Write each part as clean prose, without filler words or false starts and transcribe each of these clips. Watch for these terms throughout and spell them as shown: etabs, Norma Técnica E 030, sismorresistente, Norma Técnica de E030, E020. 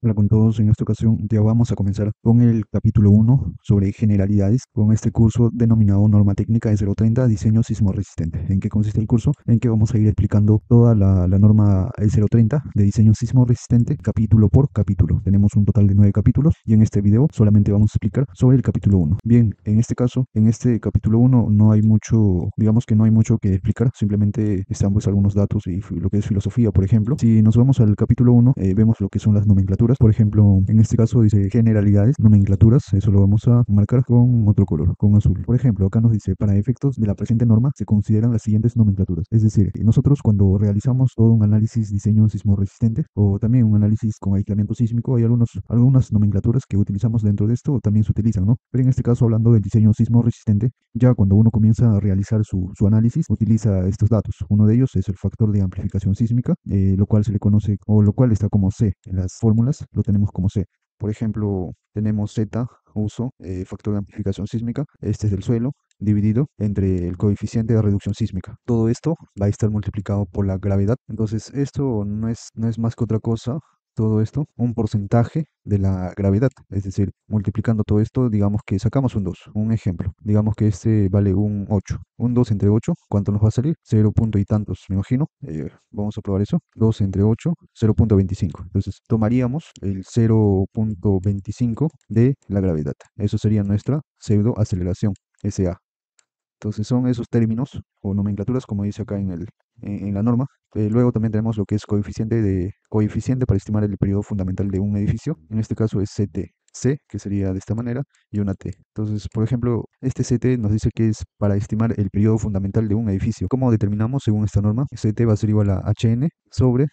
Hola con todos, en esta ocasión ya vamos a comenzar con el capítulo 1 sobre generalidades con este curso denominado Norma Técnica de E030, diseño sismorresistente. ¿En qué consiste el curso? En que vamos a ir explicando toda la norma E030 de diseño sismorresistente capítulo por capítulo. Tenemos un total de 9 capítulos y en este video solamente vamos a explicar sobre el capítulo 1. Bien, en este caso, en este capítulo 1 no hay mucho, digamos que no hay mucho que explicar, simplemente están pues algunos datos y lo que es filosofía, por ejemplo. Si nos vamos al capítulo 1, vemos lo que son las nomenclaturas. Por ejemplo, en este caso dice generalidades, nomenclaturas, eso lo vamos a marcar con otro color, con azul. Por ejemplo, acá nos dice, para efectos de la presente norma se consideran las siguientes nomenclaturas. Es decir, nosotros cuando realizamos todo un análisis diseño sismorresistente o también un análisis con aislamiento sísmico, hay algunas nomenclaturas que utilizamos dentro de esto, también se utilizan, ¿no? Pero en este caso, hablando del diseño sismorresistente, ya cuando uno comienza a realizar su análisis, utiliza estos datos. Uno de ellos es el factor de amplificación sísmica, lo cual se le conoce, o lo cual está como C en las fórmulas. Lo tenemos como C. Por ejemplo, tenemos Z, uso, factor de amplificación sísmica, este es del suelo, dividido entre el coeficiente de reducción sísmica. Todo esto va a estar multiplicado por la gravedad. Entonces, esto no es más que otra cosa, todo esto, un porcentaje de la gravedad. Es decir, multiplicando todo esto, digamos que sacamos un 2. Un ejemplo, digamos que este vale un 8. Un 2 entre 8, ¿cuánto nos va a salir? 0 punto y tantos, me imagino. Vamos a probar eso. 2 entre 8, 0.25. Entonces, tomaríamos el 0.25 de la gravedad. Eso sería nuestra pseudoaceleración, SA. Entonces, son esos términos o nomenclaturas, como dice acá en la norma. Luego también tenemos lo que es coeficiente para estimar el periodo fundamental de un edificio. En este caso es CT. C, que sería de esta manera, y una T. Entonces, por ejemplo, este CT nos dice que es para estimar el periodo fundamental de un edificio. ¿Cómo determinamos según esta norma? CT va a ser igual a HN sobre,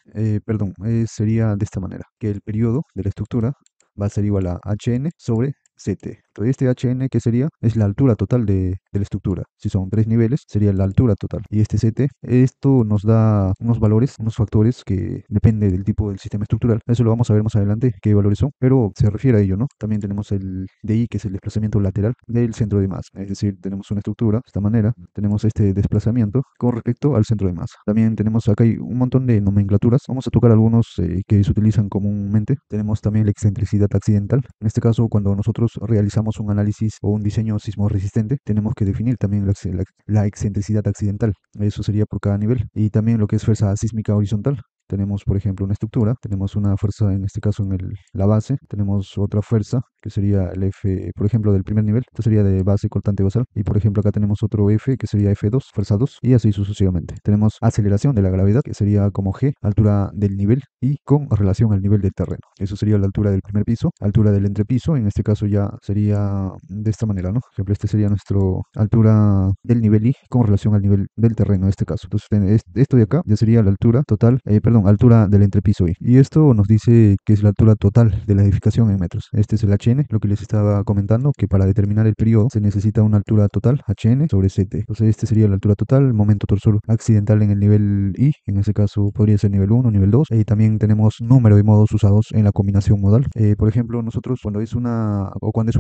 sería de esta manera, que el periodo de la estructura va a ser igual a HN sobre CT. Entonces, este HN, ¿qué sería? Es la altura total de la estructura. Si son 3 niveles, sería la altura total. Y este CT, esto nos da unos valores, unos factores que depende del tipo del sistema estructural. Eso lo vamos a ver más adelante, qué valores son, pero se refiere a ello, ¿no? También tenemos el DI, que es el desplazamiento lateral del centro de masa. Es decir, tenemos una estructura de esta manera, tenemos este desplazamiento con respecto al centro de masa. También tenemos acá hay un montón de nomenclaturas. Vamos a tocar algunos que se utilizan comúnmente. Tenemos también la excentricidad accidental. En este caso, cuando nosotros realizamos un análisis o un diseño sismorresistente, tenemos que definir también la excentricidad accidental. Eso sería por cada nivel. Y también lo que es fuerza sísmica horizontal. Tenemos, por ejemplo, una estructura, tenemos una fuerza en este caso en la base, tenemos otra fuerza que sería el F, por ejemplo, del primer nivel, esto sería de base cortante basal, y por ejemplo acá tenemos otro F que sería F2, fuerza 2, y así sucesivamente. Tenemos aceleración de la gravedad, que sería como G, altura del nivel y con relación al nivel del terreno. Eso sería la altura del primer piso, altura del entrepiso, en este caso ya sería de esta manera, ¿no? Por ejemplo, este sería nuestro altura del nivel y con relación al nivel del terreno en este caso. Entonces, esto de acá ya sería la altura total, altura del entrepiso y esto nos dice que es la altura total de la edificación en metros. Este es el HN, lo que les estaba comentando, que para determinar el periodo se necesita una altura total, HN sobre CT. Entonces este sería la altura total, momento torsor accidental en el nivel I, en ese caso podría ser nivel 1, nivel 2, y también tenemos número y modos usados en la combinación modal. Por ejemplo, nosotros cuando es un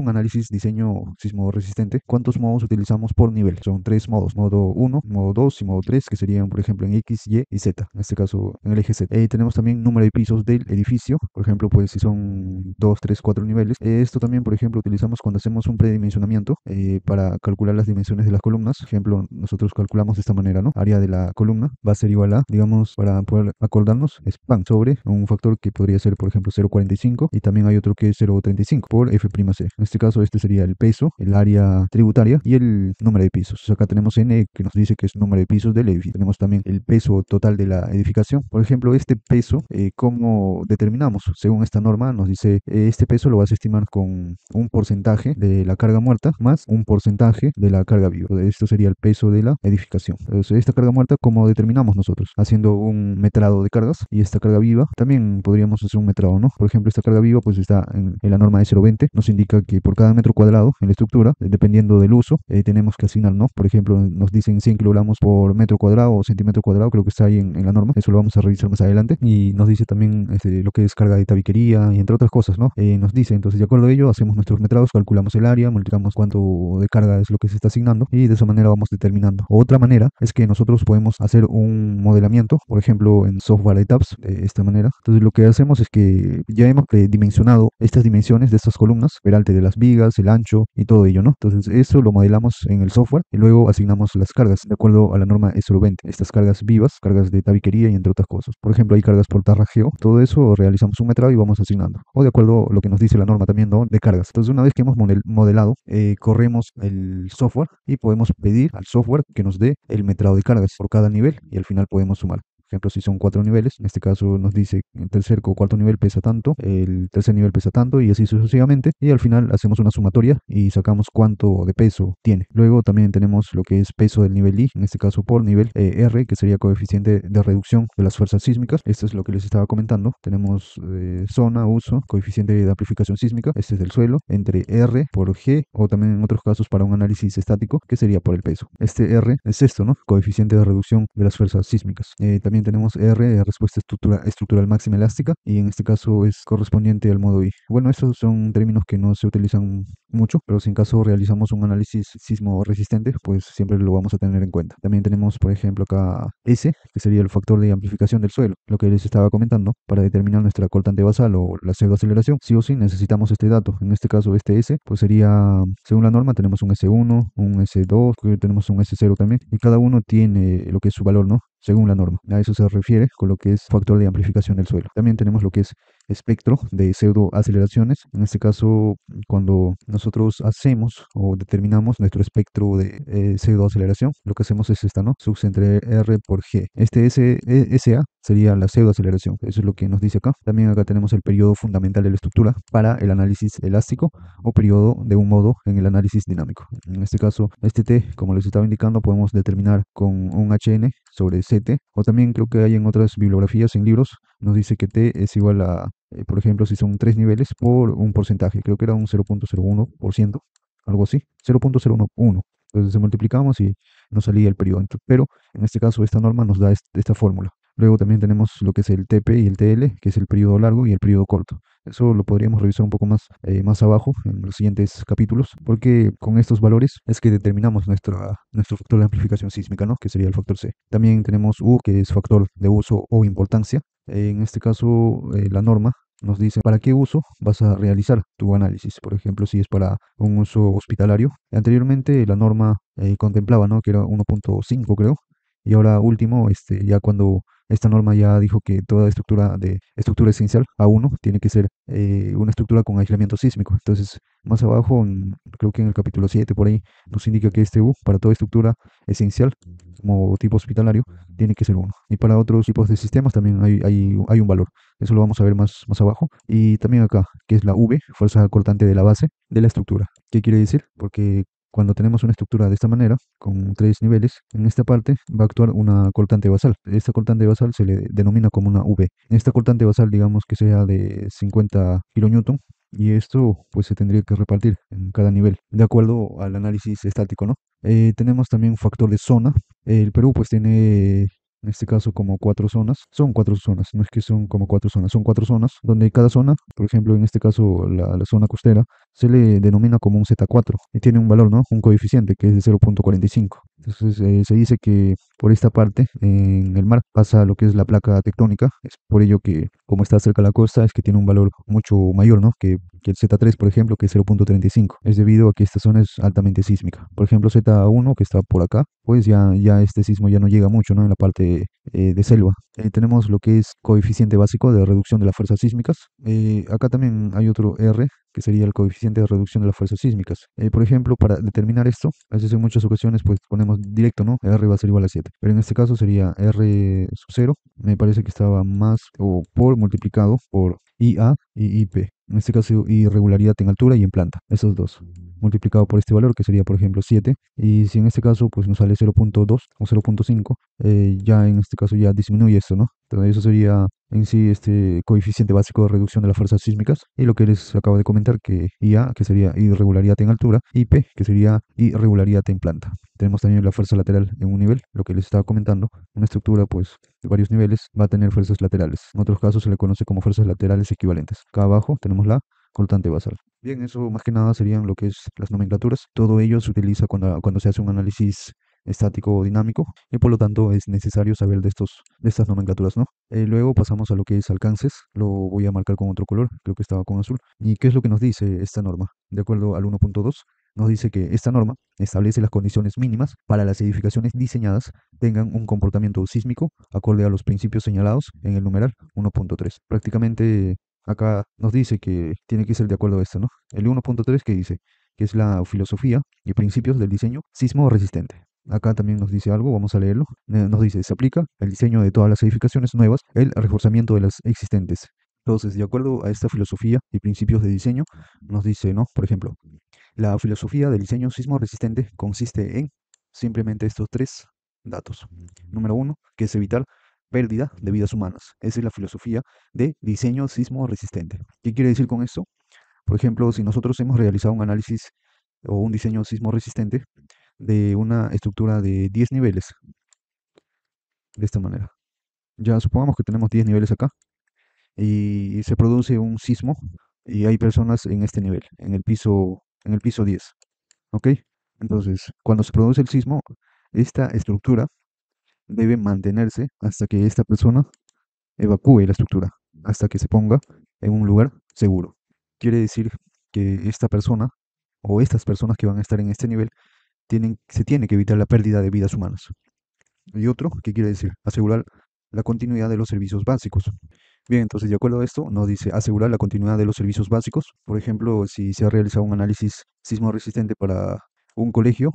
análisis diseño sismorresistente, ¿cuántos modos utilizamos por nivel? Son 3 modos, modo 1, modo 2 y modo 3, que serían por ejemplo en X, Y y Z, en este caso en el tenemos también número de pisos del edificio, por ejemplo, pues si son 2, 3, 4 niveles. Esto también, por ejemplo, utilizamos cuando hacemos un predimensionamiento para calcular las dimensiones de las columnas. Por ejemplo, nosotros calculamos de esta manera, ¿no? Área de la columna va a ser igual a, digamos, para poder acordarnos, span sobre un factor que podría ser, por ejemplo, 0.45 y también hay otro que es 0.35 por F'C. En este caso, este sería el peso, el área tributaria y el número de pisos. O sea, acá tenemos N que nos dice que es número de pisos del edificio. Tenemos también el peso total de la edificación. Por ejemplo, este peso, ¿cómo determinamos? Según esta norma nos dice, este peso lo vas a estimar con un porcentaje de la carga muerta más un porcentaje de la carga viva. Esto sería el peso de la edificación. Entonces, esta carga muerta, ¿cómo determinamos nosotros? Haciendo un metrado de cargas, y esta carga viva también podríamos hacer un metrado, ¿no? Por ejemplo, esta carga viva pues está en la norma de 020, nos indica que por cada metro cuadrado en la estructura, dependiendo del uso, tenemos que asignar, ¿no? Por ejemplo, nos dicen 100 kilogramos por metro cuadrado o centímetro cuadrado, creo que está ahí en la norma. Eso lo vamos a revisar mucho más adelante, y nos dice también lo que es carga de tabiquería y entre otras cosas, ¿no? Nos dice, entonces de acuerdo a ello hacemos nuestros metrados, calculamos el área, multiplicamos cuánto de carga es lo que se está asignando y de esa manera vamos determinando. Otra manera es que nosotros podemos hacer un modelamiento, por ejemplo en software de tabs, de esta manera. Entonces lo que hacemos es que ya hemos predimensionado estas dimensiones de estas columnas, el alto de las vigas, el ancho y todo ello, ¿no? Entonces eso lo modelamos en el software y luego asignamos las cargas de acuerdo a la norma E020, estas cargas vivas, cargas de tabiquería y entre otras cosas. Por ejemplo, hay cargas por tarrajeo, todo eso realizamos un metrado y vamos asignando, o de acuerdo a lo que nos dice la norma también, ¿no?, de cargas. Entonces una vez que hemos modelado, corremos el software y podemos pedir al software que nos dé el metrado de cargas por cada nivel y al final podemos sumar. Por ejemplo, si son 4 niveles, en este caso nos dice el tercer o cuarto nivel pesa tanto, el tercer nivel pesa tanto y así sucesivamente, y al final hacemos una sumatoria y sacamos cuánto de peso tiene. Luego también tenemos lo que es peso del nivel I, en este caso por nivel R, que sería coeficiente de reducción de las fuerzas sísmicas. Esto es lo que les estaba comentando. Tenemos zona, uso, coeficiente de amplificación sísmica, este es del suelo, entre R por G, o también en otros casos para un análisis estático, que sería por el peso. Este R es esto, ¿no?, coeficiente de reducción de las fuerzas sísmicas. También tenemos R, respuesta estructural máxima elástica, y en este caso es correspondiente al modo I. Bueno, estos son términos que no se utilizan mucho, pero si en caso realizamos un análisis sismo resistente, pues siempre lo vamos a tener en cuenta. También tenemos, por ejemplo, acá S, que sería el factor de amplificación del suelo, lo que les estaba comentando. Para determinar nuestra cortante basal o la pseudoaceleración, sí o sí necesitamos este dato. En este caso, este S, pues sería, según la norma, tenemos un S1, un S2, tenemos un S0 también, y cada uno tiene lo que es su valor, ¿no?, según la norma. A eso se refiere con lo que es factor de amplificación del suelo. También tenemos lo que es espectro de pseudoaceleraciones. En este caso, cuando nosotros hacemos o determinamos nuestro espectro de pseudoaceleración, lo que hacemos es esta, ¿no?, sub entre R por G. Este SA sería la pseudoaceleración. Eso es lo que nos dice acá. También acá tenemos el periodo fundamental de la estructura para el análisis elástico, o periodo de un modo en el análisis dinámico. En este caso, este T, como les estaba indicando, podemos determinar con un HN sobre C. O también creo que hay en otras bibliografías, en libros, nos dice que T es igual a, por ejemplo, si son 3 niveles por un porcentaje, creo que era un 0.01%, algo así, 0.011. Entonces multiplicamos y nos salía el periodo. Pero en este caso esta norma nos da esta fórmula. Luego también tenemos lo que es el TP y el TL, que es el periodo largo y el periodo corto. Eso lo podríamos revisar un poco más abajo en los siguientes capítulos, porque con estos valores es que determinamos nuestro factor de amplificación sísmica, ¿no?, que sería el factor C. También tenemos U, que es factor de uso o importancia. En este caso, la norma nos dice para qué uso vas a realizar tu análisis. Por ejemplo, si es para un uso hospitalario. Anteriormente la norma contemplaba, ¿no?, que era 1.5, creo. Y ahora último, ya cuando esta norma ya dijo que toda estructura esencial A1 tiene que ser una estructura con aislamiento sísmico. Entonces, más abajo, creo que en el capítulo 7, por ahí, nos indica que este U, para toda estructura esencial, como tipo hospitalario, tiene que ser 1. Y para otros tipos de sistemas también hay un valor. Eso lo vamos a ver más abajo. Y también acá, que es la V, fuerza cortante de la base de la estructura. ¿Qué quiere decir? Porque cuando tenemos una estructura de esta manera, con 3 niveles, en esta parte va a actuar una cortante basal. Esta cortante basal se le denomina como una V. Esta cortante basal, digamos que sea de 50 kN, y esto pues se tendría que repartir en cada nivel, de acuerdo al análisis estático, ¿no? Tenemos también un factor de zona. El Perú pues tiene, en este caso, como 4 zonas. Son 4 zonas, no es que son como 4 zonas, son 4 zonas, donde cada zona, por ejemplo, en este caso la zona costera, se le denomina como un Z4 y tiene un valor, ¿no?, un coeficiente que es de 0.45. Entonces se dice que por esta parte, en el mar, pasa lo que es la placa tectónica. Es por ello que, como está cerca de la costa, es que tiene un valor mucho mayor, ¿no?, que el Z3, por ejemplo, que es 0.35. Es debido a que esta zona es altamente sísmica. Por ejemplo, Z1, que está por acá, pues ya este sismo ya no llega mucho, ¿no?, en la parte de selva. Tenemos lo que es coeficiente básico de reducción de las fuerzas sísmicas. Acá también hay otro R, que sería el coeficiente de reducción de las fuerzas sísmicas. Por ejemplo, para determinar esto, a veces en muchas ocasiones pues ponemos directo, ¿no?, R va a ser igual a 7, pero en este caso sería R sub 0, me parece que estaba más o por multiplicado por IA y IP. En este caso, irregularidad en altura y en planta, esos dos. multiplicado por este valor, que sería por ejemplo 7, y si en este caso pues nos sale 0.2 o 0.5, ya en este caso ya disminuye esto, ¿no? Entonces eso sería en sí este coeficiente básico de reducción de las fuerzas sísmicas, y lo que les acabo de comentar, que IA, que sería irregularidad en altura, y P, que sería irregularidad en planta. Tenemos también la fuerza lateral en un nivel, lo que les estaba comentando, una estructura pues de varios niveles va a tener fuerzas laterales, en otros casos se le conoce como fuerzas laterales equivalentes. Acá abajo tenemos la cortante basal. Bien, eso más que nada serían lo que es las nomenclaturas. Todo ello se utiliza cuando se hace un análisis estático o dinámico, y por lo tanto es necesario saber de estas nomenclaturas, ¿no? Luego pasamos a lo que es alcances. Lo voy a marcar con otro color, creo que estaba con azul. ¿Y qué es lo que nos dice esta norma? De acuerdo al 1.2, nos dice que esta norma establece las condiciones mínimas para las edificaciones diseñadas tengan un comportamiento sísmico acorde a los principios señalados en el numeral 1.3. Prácticamente acá nos dice que tiene que ser de acuerdo a esta, ¿no? El 1.3, que dice que es la filosofía y principios del diseño sismo resistente. Acá también nos dice algo, vamos a leerlo. Nos dice, se aplica el diseño de todas las edificaciones nuevas, el reforzamiento de las existentes. Entonces, de acuerdo a esta filosofía y principios de diseño, nos dice, ¿no? Por ejemplo, la filosofía del diseño sismo resistente consiste en simplemente estos tres datos. Número 1, que es evitar pérdida de vidas humanas. Esa es la filosofía de diseño sismo resistente. ¿Qué quiere decir con esto? Por ejemplo, si nosotros hemos realizado un análisis o un diseño sismo resistente de una estructura de 10 niveles, de esta manera, ya supongamos que tenemos 10 niveles acá, y se produce un sismo y hay personas en este nivel, en el piso 10, ¿ok? Entonces, cuando se produce el sismo, esta estructura debe mantenerse hasta que esta persona evacúe la estructura, hasta que se ponga en un lugar seguro. Quiere decir que esta persona o estas personas que van a estar en este nivel se tiene que evitar la pérdida de vidas humanas. Y otro, ¿qué quiere decir? Asegurar la continuidad de los servicios básicos. Bien, entonces de acuerdo a esto nos dice asegurar la continuidad de los servicios básicos. Por ejemplo, si se ha realizado un análisis sismo resistente para un colegio,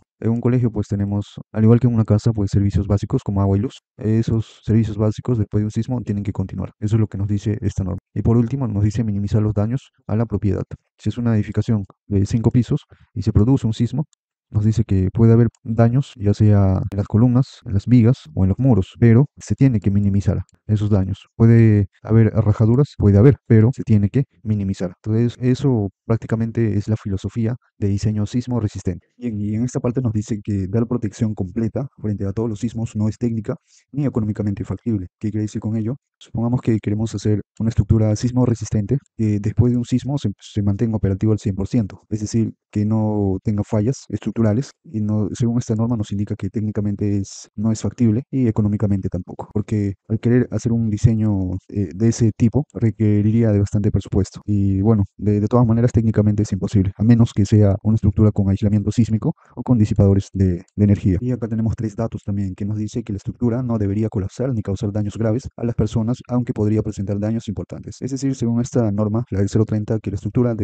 pues tenemos, al igual que en una casa, pues servicios básicos como agua y luz. Esos servicios básicos después de un sismo tienen que continuar. Eso es lo que nos dice esta norma. Y por último nos dice minimizar los daños a la propiedad. Si es una edificación de 5 pisos y se produce un sismo, nos dice que puede haber daños, ya sea en las columnas, en las vigas o en los muros, pero se tiene que minimizar esos daños. Puede haber rajaduras, puede haber, pero se tiene que minimizar. Entonces, eso prácticamente es la filosofía de diseño sismo resistente. Y en esta parte nos dice que dar protección completa frente a todos los sismos no es técnica ni económicamente factible. ¿Qué quiere decir con ello? Supongamos que queremos hacer una estructura sismo resistente que después de un sismo se mantenga operativa al 100%, es decir, que no tenga fallas estructurales, y no, según esta norma nos indica que técnicamente no es factible y económicamente tampoco, porque al querer hacer un diseño de ese tipo requeriría de bastante presupuesto, y bueno, de todas maneras técnicamente es imposible, a menos que sea una estructura con aislamiento sísmico o con disipadores de energía. Y acá tenemos tres datos también, que nos dice que la estructura no debería colapsar ni causar daños graves a las personas, aunque podría presentar daños importantes. Es decir, según esta norma, la del 030, que la estructura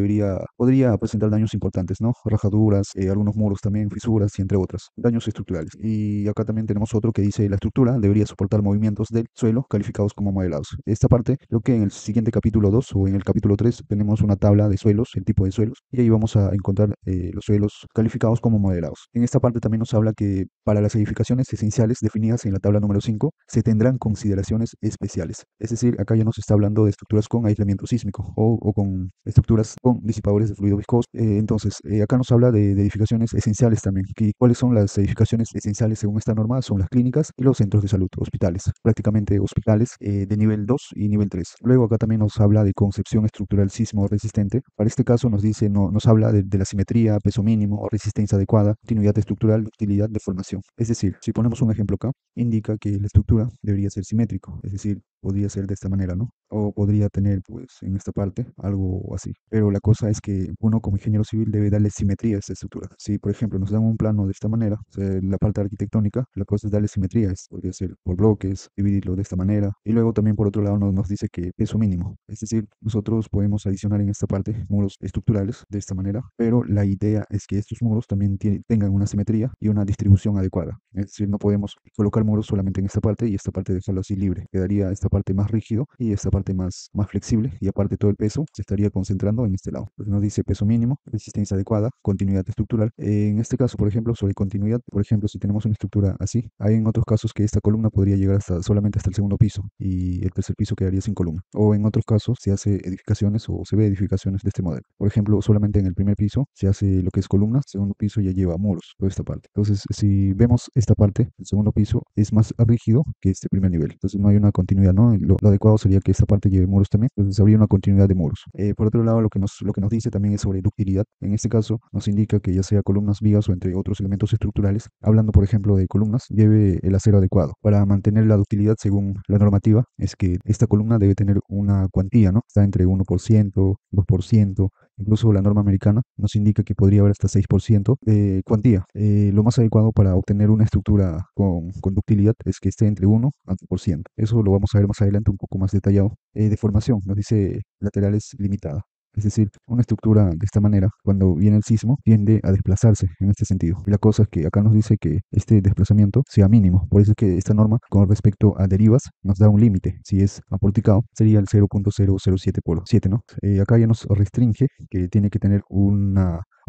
podría presentar daños importantes, ¿no? Rajaduras, algunos muros también, fisuras y entre otras, daños estructurales. Y acá también tenemos otro que dice la estructura debería soportar movimientos del suelo calificados como modelados. Esta parte, creo que en el siguiente capítulo 2 o en el capítulo 3 tenemos una tabla de suelos, el tipo de suelos, y ahí vamos a encontrar los suelos calificados como modelados. En esta parte también nos habla que para las edificaciones esenciales definidas en la tabla número 5 se tendrán consideraciones especiales. Es decir, acá ya nos está hablando de estructuras con aislamiento sísmico o con estructuras con disipadores de fluido viscoso. Entonces, acá nos habla de edificaciones esenciales también. ¿Y cuáles son las edificaciones esenciales según esta norma? Son las clínicas y los centros de salud, hospitales, prácticamente hospitales de nivel 2 y nivel 3. Luego acá también nos habla de concepción estructural sismo resistente. Para este caso nos habla de la simetría, peso mínimo, resistencia adecuada, continuidad estructural, utilidad de formación. Es decir, si ponemos un ejemplo acá, indica que la estructura debería ser simétrico, es decir, podría ser de esta manera, ¿no? O podría tener, pues, en esta parte, algo así. Pero la cosa es que uno como ingeniero civil debe darle simetría a esta estructura. Si, por ejemplo, nos dan un plano de esta manera, o sea, la parte arquitectónica, la cosa es darle simetría. Podría ser por bloques, dividirlo de esta manera. Y luego también, por otro lado, nos dice que peso mínimo. Es decir, nosotros podemos adicionar en esta parte muros estructurales de esta manera, pero la idea es que estos muros también tengan una simetría y una distribución adecuada. Es decir, no podemos colocar muros solamente en esta parte y esta parte dejarlo así libre. Quedaría esta esta parte más rígido y esta parte más flexible, y aparte todo el peso se estaría concentrando en este lado. Entonces nos dice peso mínimo, resistencia adecuada, continuidad estructural. En este caso, por ejemplo, sobre continuidad, por ejemplo, si tenemos una estructura así, hay en otros casos que esta columna podría llegar solamente hasta el segundo piso y el tercer piso quedaría sin columna. O en otros casos se hace edificaciones o se ve edificaciones de este modelo. Por ejemplo, solamente en el primer piso se hace lo que es columna, segundo piso ya lleva muros, toda esta parte. Entonces, si vemos esta parte, el segundo piso es más rígido que este primer nivel. Entonces no hay una continuidad, ¿no? Lo adecuado sería que esta parte lleve muros también. Entonces habría una continuidad de muros. Por otro lado, lo que nos dice también es sobre ductilidad. En este caso nos indica que ya sea columnas, vigas o entre otros elementos estructurales, hablando por ejemplo de columnas, lleve el acero adecuado. Para mantener la ductilidad, según la normativa, es que esta columna debe tener una cuantía, ¿no? Está entre 1%, 2%. Incluso la norma americana nos indica que podría haber hasta 6% de cuantía. Lo más adecuado para obtener una estructura con ductilidad es que esté entre 1 a 2%. Eso lo vamos a ver más adelante un poco más detallado. Deformación, nos dice laterales limitada. Es decir, una estructura de esta manera, cuando viene el sismo, tiende a desplazarse en este sentido. Y la cosa es que acá nos dice que este desplazamiento sea mínimo. Por eso es que esta norma, con respecto a derivas, nos da un límite. Si es aporticado, sería el 0.007 por 7, ¿no? Acá ya nos restringe que tiene que tener un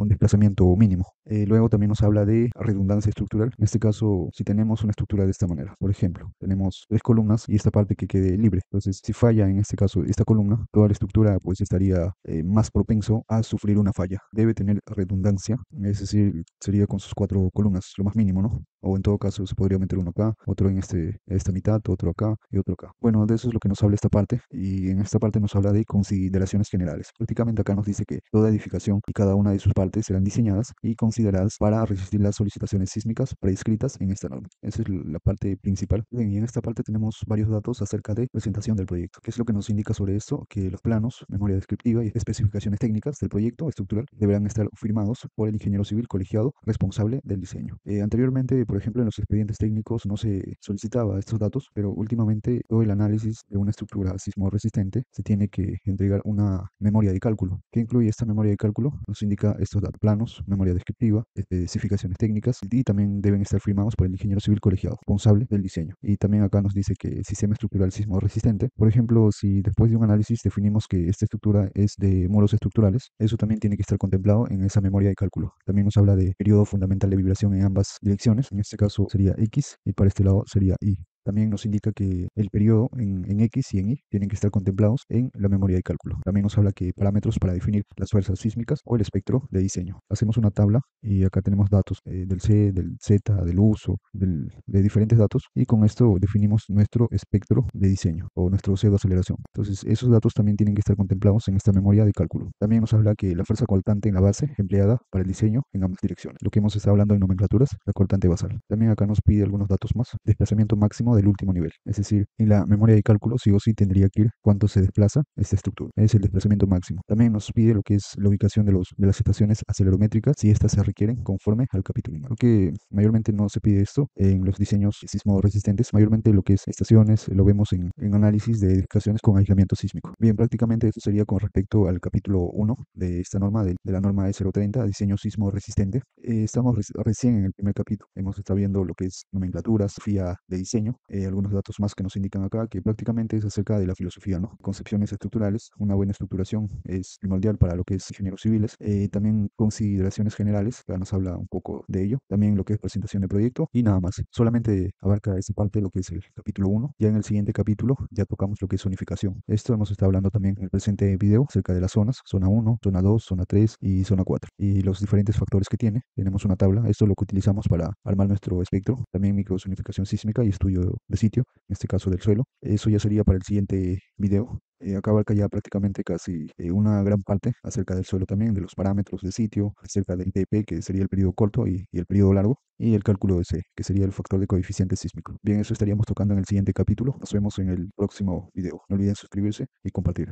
desplazamiento mínimo. Luego también nos habla de redundancia estructural. En este caso, si tenemos una estructura de esta manera, por ejemplo, tenemos tres columnas y esta parte que quede libre. Entonces, si falla en este caso esta columna, toda la estructura pues estaría más propenso a sufrir una falla. Debe tener redundancia, es decir, sería con sus cuatro columnas, lo más mínimo, ¿no? O en todo caso se podría meter uno acá, otro en esta mitad, otro acá y otro acá. Bueno, de eso es lo que nos habla esta parte, y en esta parte nos habla de consideraciones generales. Prácticamente acá nos dice que toda edificación y cada una de sus partes serán diseñadas y consideradas para resistir las solicitaciones sísmicas prescritas en esta norma. Esa es la parte principal. Bien, y en esta parte tenemos varios datos acerca de presentación del proyecto. ¿Qué es lo que nos indica sobre esto? Que los planos, memoria descriptiva y especificaciones técnicas del proyecto estructural deberán estar firmados por el ingeniero civil colegiado responsable del diseño. Anteriormente, por ejemplo, en los expedientes técnicos no se solicitaba estos datos, pero últimamente todo el análisis de una estructura sismo resistente se tiene que entregar una memoria de cálculo. ¿Qué incluye esta memoria de cálculo? Nos indica estos datos: planos, memoria descriptiva, especificaciones técnicas, y también deben estar firmados por el ingeniero civil colegiado responsable del diseño. Y también acá nos dice que el sistema estructural sismo resistente, por ejemplo, si después de un análisis definimos que esta estructura es de muros estructurales, eso también tiene que estar contemplado en esa memoria de cálculo. También nos habla de periodo fundamental de vibración en ambas direcciones. En este caso sería X y para este lado sería Y. También nos indica que el periodo en X y en Y tienen que estar contemplados en la memoria de cálculo. También nos habla que parámetros para definir las fuerzas sísmicas o el espectro de diseño. Hacemos una tabla y acá tenemos datos del C, del Z, del uso, de diferentes datos, y con esto definimos nuestro espectro de diseño o nuestro C de aceleración. Entonces esos datos también tienen que estar contemplados en esta memoria de cálculo. También nos habla que la fuerza cortante en la base empleada para el diseño en ambas direcciones. Lo que hemos estado hablando en nomenclaturas, la cortante basal. También acá nos pide algunos datos más. Desplazamiento máximo del último nivel, es decir, en la memoria de cálculo sí o sí tendría que ir cuánto se desplaza esta estructura, es el desplazamiento máximo. También nos pide lo que es la ubicación de las estaciones acelerométricas, si estas se requieren conforme al capítulo. Creo que mayormente no se pide esto en los diseños sismo resistentes, mayormente lo que es estaciones lo vemos en análisis de edificaciones con aislamiento sísmico. Bien, prácticamente esto sería con respecto al capítulo 1 de esta norma, de la norma E030, diseño sismo resistente. Estamos recién en el primer capítulo, hemos estado viendo lo que es nomenclaturas, filosofía de diseño. Algunos datos más que nos indican acá, que prácticamente es acerca de la filosofía, ¿no? Concepciones estructurales. Una buena estructuración es primordial para lo que es ingenieros civiles. También consideraciones generales, acá nos habla un poco de ello. También lo que es presentación de proyecto y nada más. Solamente abarca esa parte lo que es el capítulo 1. Ya en el siguiente capítulo ya tocamos lo que es zonificación. Esto hemos estado hablando también en el presente video acerca de las zonas, zona 1, zona 2, zona 3 y zona 4. Y los diferentes factores que tiene. Tenemos una tabla, esto es lo que utilizamos para armar nuestro espectro. También microzonificación sísmica y estudio de sitio, en este caso del suelo. Eso ya sería para el siguiente video. Acá abarca ya prácticamente casi una gran parte acerca del suelo también, de los parámetros de sitio, acerca del TP, que sería el periodo corto y el periodo largo, y el cálculo de C, que sería el factor de coeficiente sísmico. Bien, eso estaríamos tocando en el siguiente capítulo. Nos vemos en el próximo video. No olviden suscribirse y compartir.